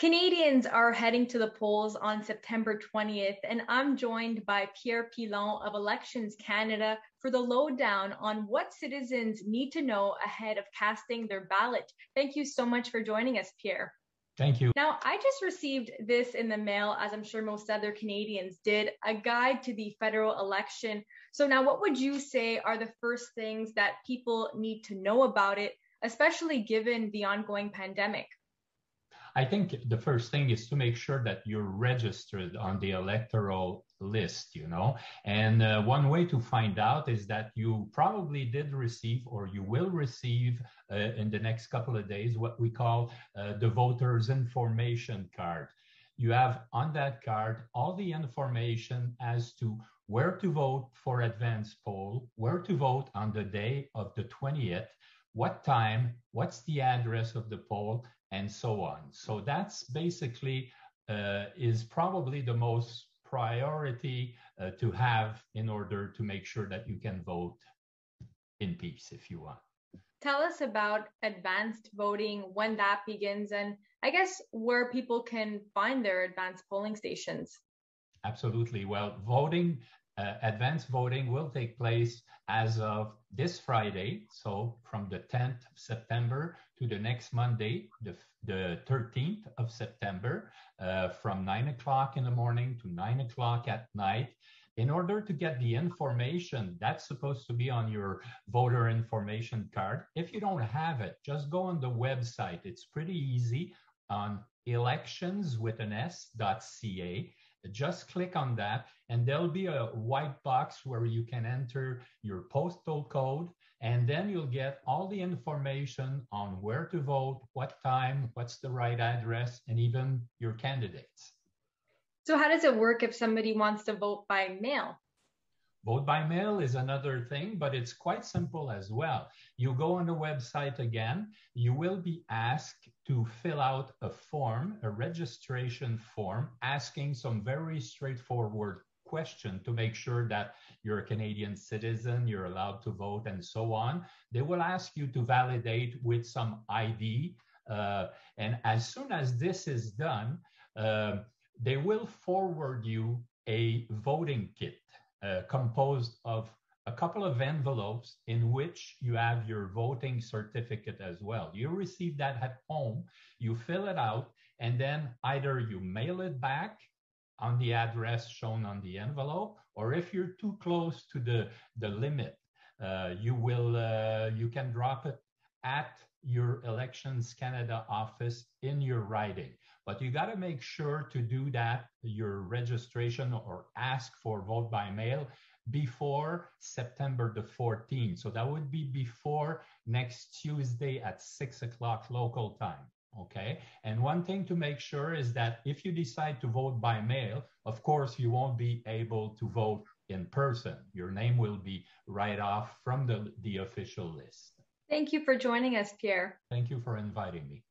Canadians are heading to the polls on September 20th, and I'm joined by Pierre Pilon of Elections Canada for the lowdown on what citizens need to know ahead of casting their ballot. Thank you so much for joining us, Pierre. Thank you. Now, I just received this in the mail, as I'm sure most other Canadians did, a guide to the federal election. So now, what would you say are the first things that people need to know about it, especially given the ongoing pandemic? I think the first thing is to make sure that you're registered on the electoral list, And one way to find out is that you probably did receive, or you will receive in the next couple of days, what we call the voter's information card. You have on that card all the information as to where to vote for advance poll, where to vote on the day of the 20th, what time, what's the address of the poll, and so on. So that's basically is probably the most priority to have in order to make sure that you can vote in peace if you want. Tell us about advanced voting, when that begins, and I guess where people can find their advanced polling stations. Absolutely. Well, voting, advanced voting will take place as of this Friday, so from the 10th of September to the next Monday, the 13th of September, from 9 o'clock in the morning to 9 o'clock at night. In order to get the information that's supposed to be on your voter information card, if you don't have it, just go on the website. It's pretty easy, on elections.ca. Just click on that, and there'll be a white box where you can enter your postal code, and then you'll get all the information on where to vote, what time, what's the right address, and even your candidates. So how does it work if somebody wants to vote by mail? Vote by mail is another thing, but it's quite simple as well. You go on the website again, you will be asked to fill out a form, a registration form, asking some very straightforward questions to make sure that you're a Canadian citizen, you're allowed to vote, and so on. They will ask you to validate with some ID. And as soon as this is done, they will forward you a voting kit. Composed of a couple of envelopes in which you have your voting certificate as well. You receive that at home, you fill it out, and then either you mail it back on the address shown on the envelope, or if you're too close to the limit, you can drop it at your Elections Canada office in your riding. But you got to make sure to do that, your registration or ask for vote by mail, before September the 14th. So that would be before next Tuesday at 6 o'clock local time. Okay. And one thing to make sure is that if you decide to vote by mail, of course, you won't be able to vote in person. Your name will be right off from the official list. Thank you for joining us, Pierre. Thank you for inviting me.